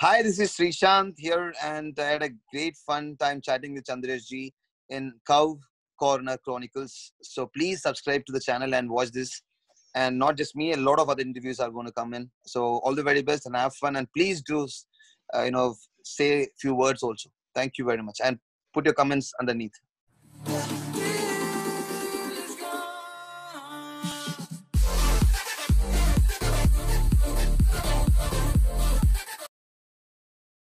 Hi, this is Sreeshanth here, and I had a great fun time chatting with Chandresh ji in Cow Corner Chronicles. So please subscribe to the channel and watch this. And not just me, a lot of other interviews are going to come in. So all the very best and have fun. And please do, say a few words also. Thank you very much. And put your comments underneath.